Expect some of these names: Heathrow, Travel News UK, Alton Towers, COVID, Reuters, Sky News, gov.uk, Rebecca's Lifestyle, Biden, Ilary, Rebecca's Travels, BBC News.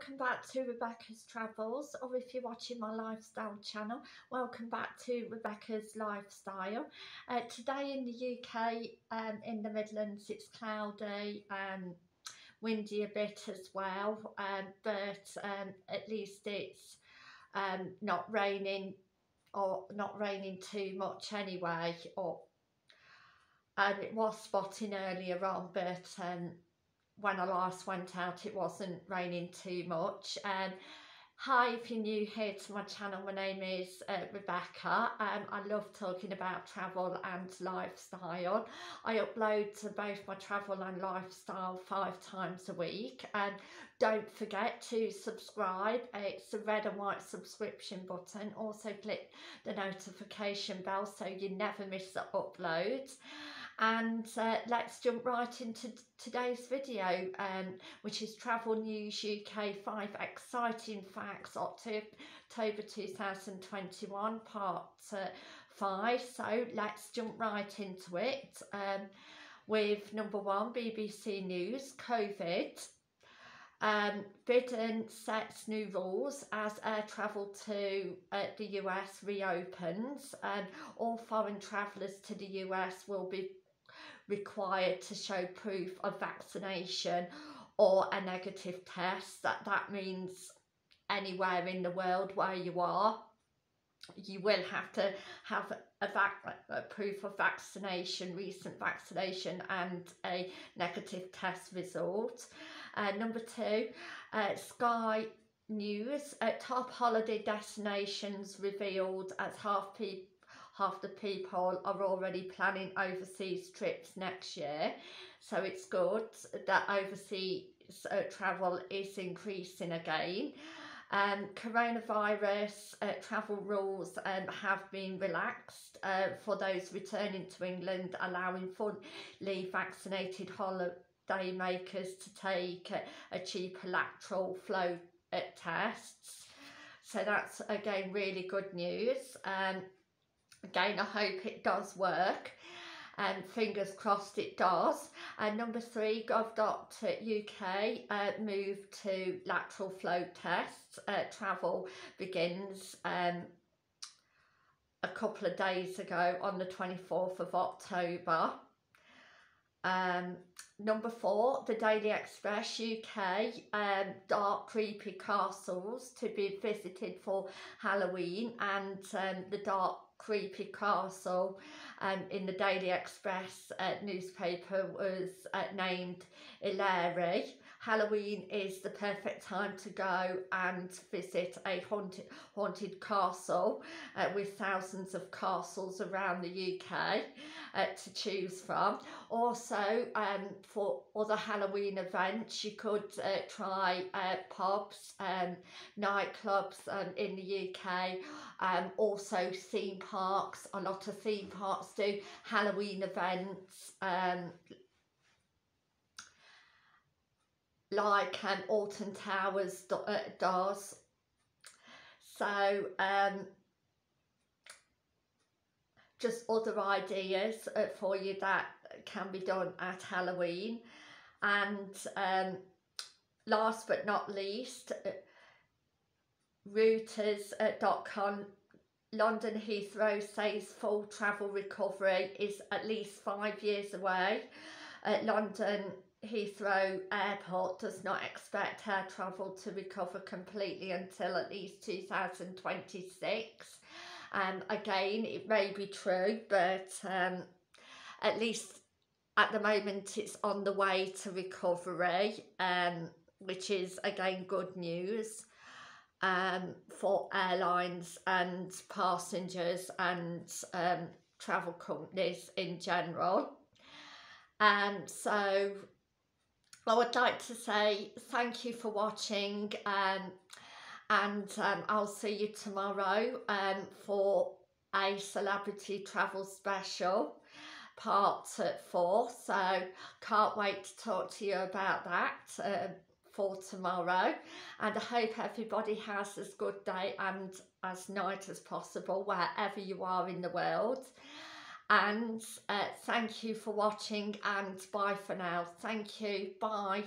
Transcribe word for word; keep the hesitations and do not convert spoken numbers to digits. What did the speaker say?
Welcome back to Rebecca's Travels, or if you're watching my lifestyle channel, welcome back to Rebecca's Lifestyle. Uh, today in the U K, um, in the Midlands, it's cloudy and um, windy a bit as well, um, but um, at least it's um, not raining or not raining too much anyway, or, and it was spotting earlier on, but um, when I last went out it wasn't raining too much. Um, hi, if you're new here to my channel, my name is uh, Rebecca. Um, I love talking about travel and lifestyle. I upload to both my travel and lifestyle five times a week, and don't forget to subscribe. It's the red and white subscription button. Also click the notification bell so you never miss the uploads. And uh, let's jump right into today's video, um, which is Travel News U K five Exciting Facts October two thousand twenty-one, Part uh, five. So let's jump right into it, um, with number one, B B C News, COVID. Um, Biden sets new rules as air travel to uh, the U S reopens, and all foreign travellers to the U S will be required to show proof of vaccination or a negative test. That that means anywhere in the world where you are, you will have to have a, vac a proof of vaccination, recent vaccination, and a negative test result. Uh, number two, uh, Sky News, uh, top holiday destinations revealed as half people half the people are already planning overseas trips next year. So it's good that overseas uh, travel is increasing again. Um, coronavirus uh, travel rules um, have been relaxed uh, for those returning to England, allowing fully vaccinated holiday makers to take uh, a cheaper lateral flow uh, tests. So that's again really good news. Um, Again, I hope it does work, and um, fingers crossed it does. And uh, number three, gov dot U K uh, move to lateral flow tests. Uh, travel begins um, a couple of days ago on the twenty-fourth of October. Um, number four, the Daily Express, U K, um, dark creepy castles to be visited for Halloween, and um, the dark creepy castle um, in the Daily Express uh, newspaper was uh, named Ilary. Halloween is the perfect time to go and visit a haunted, haunted castle, uh, with thousands of castles around the U K uh, to choose from. Also, um, for other Halloween events, you could uh, try uh, pubs, um, nightclubs um, in the U K, um, also theme parks. Parks, a lot of theme parks do Halloween events, um, like um, Alton Towers do, uh, does. So um, just other ideas uh, for you that can be done at Halloween. And um, last but not least, uh, Reuters dot com. London Heathrow says full travel recovery is at least five years away. Uh, London Heathrow Airport does not expect air travel to recover completely until at least two thousand twenty-six. Um, again, it may be true, but um, at least at the moment it's on the way to recovery, um, which is again good news. Um, for airlines and passengers and um, travel companies in general. Um, so I would like to say thank you for watching, um, and um, I'll see you tomorrow um, for a celebrity travel special, part four. So can't wait to talk to you about that. Um, for tomorrow, and I hope everybody has as good day and as night as possible wherever you are in the world. And uh, thank you for watching, and bye for now. Thank you, bye.